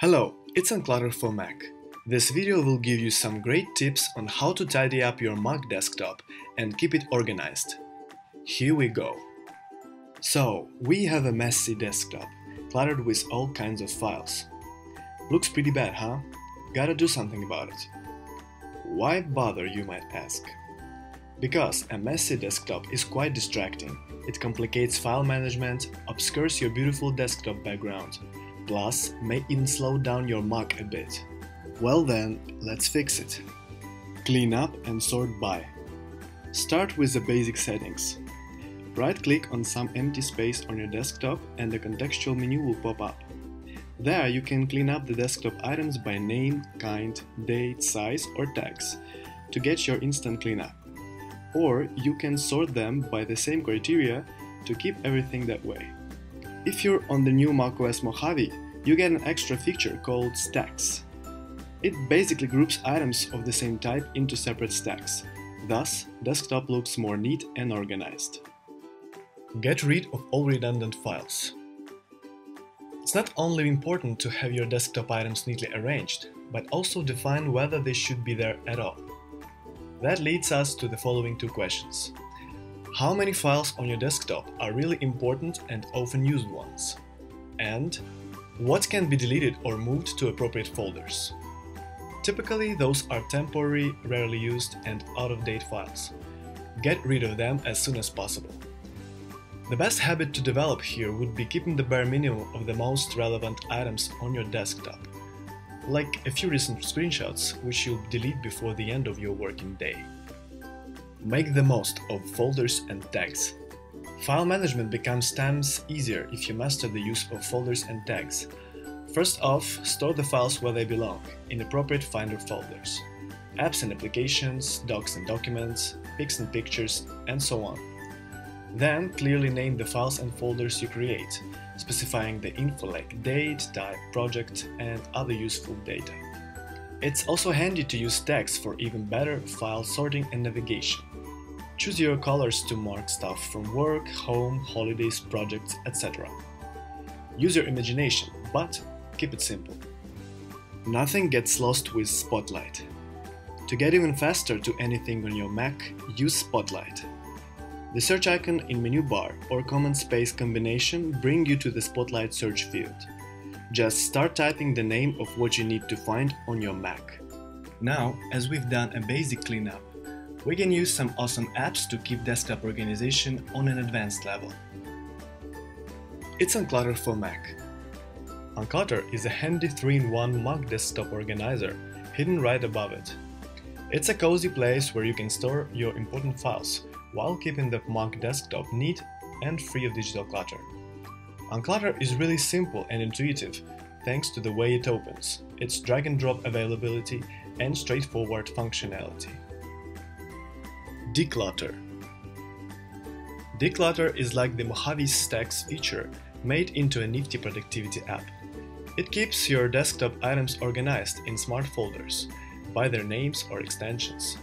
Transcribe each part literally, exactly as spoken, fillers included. Hello, it's Unclutter for Mac. This video will give you some great tips on how to tidy up your Mac desktop and keep it organized. Here we go. So, we have a messy desktop, cluttered with all kinds of files. Looks pretty bad, huh? Gotta do something about it. Why bother, you might ask? Because a messy desktop is quite distracting. It complicates file management, obscures your beautiful desktop background, plus may even slow down your Mac a bit. Well then, let's fix it. Clean up and sort by. Start with the basic settings. Right-click on some empty space on your desktop and the contextual menu will pop up. There you can clean up the desktop items by name, kind, date, size or tags to get your instant cleanup. Or you can sort them by the same criteria to keep everything that way. If you're on the new macOS Mojave, you get an extra feature called Stacks. It basically groups items of the same type into separate stacks. Thus, desktop looks more neat and organized. Get rid of all redundant files. It's not only important to have your desktop items neatly arranged, but also define whether they should be there at all. That leads us to the following two questions. How many files on your desktop are really important and often used ones? And what can be deleted or moved to appropriate folders? Typically, those are temporary, rarely used, and out-of-date files. Get rid of them as soon as possible. The best habit to develop here would be keeping the bare minimum of the most relevant items on your desktop, like a few recent screenshots which you'll delete before the end of your working day. Make the most of folders and tags. File management becomes times easier if you master the use of folders and tags. First off, store the files where they belong, in appropriate Finder folders. Apps and applications, docs and documents, pics and pictures, and so on. Then clearly name the files and folders you create, specifying the info like date, type, project, and other useful data. It's also handy to use tags for even better file sorting and navigation. Choose your colors to mark stuff from work, home, holidays, projects, et cetera. Use your imagination, but keep it simple. Nothing gets lost with Spotlight. To get even faster to anything on your Mac, use Spotlight. The search icon in menu bar or command space combination bring you to the Spotlight search field. Just start typing the name of what you need to find on your Mac. Now, as we've done a basic cleanup, we can use some awesome apps to keep desktop organization on an advanced level. It's Unclutter for Mac. Unclutter is a handy three in one Mac desktop organizer hidden right above it. It's a cozy place where you can store your important files, while keeping the Mac desktop neat and free of digital clutter. Unclutter is really simple and intuitive thanks to the way it opens, its drag-and-drop availability and straightforward functionality. Declutter. Declutter is like the Mojave Stacks feature made into a nifty productivity app. It keeps your desktop items organized in smart folders by their names or extensions.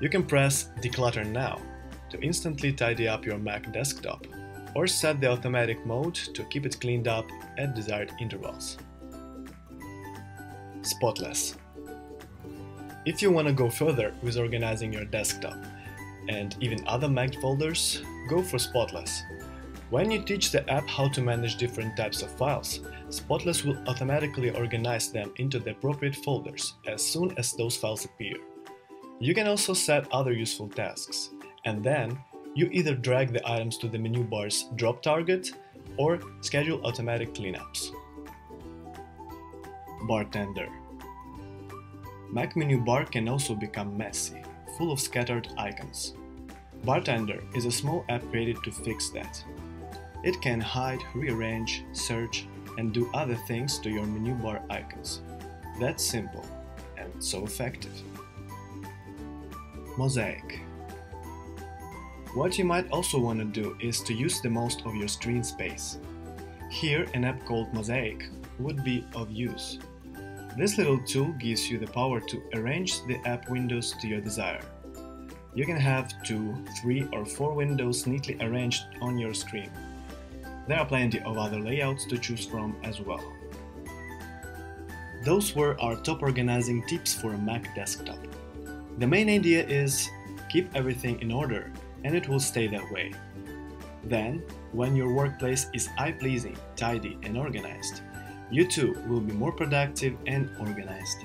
You can press Declutter now to instantly tidy up your Mac desktop, or set the automatic mode to keep it cleaned up at desired intervals. Spotless. If you want to go further with organizing your desktop and even other Mac folders, go for Spotless. When you teach the app how to manage different types of files, Spotless will automatically organize them into the appropriate folders as soon as those files appear. You can also set other useful tasks, and then you either drag the items to the menu bar's drop target or schedule automatic cleanups. Bartender. Mac menu bar can also become messy, full of scattered icons. Bartender is a small app created to fix that. It can hide, rearrange, search, and do other things to your menu bar icons. That's simple and so effective. Mosaic. What you might also want to do is to use the most of your screen space. Here, an app called Mosaic would be of use. This little tool gives you the power to arrange the app windows to your desire. You can have two, three or four windows neatly arranged on your screen. There are plenty of other layouts to choose from as well. Those were our top organizing tips for a Mac desktop. The main idea is keep everything in order, and it will stay that way. Then, when your workplace is eye-pleasing, tidy, and organized, you too will be more productive and organized.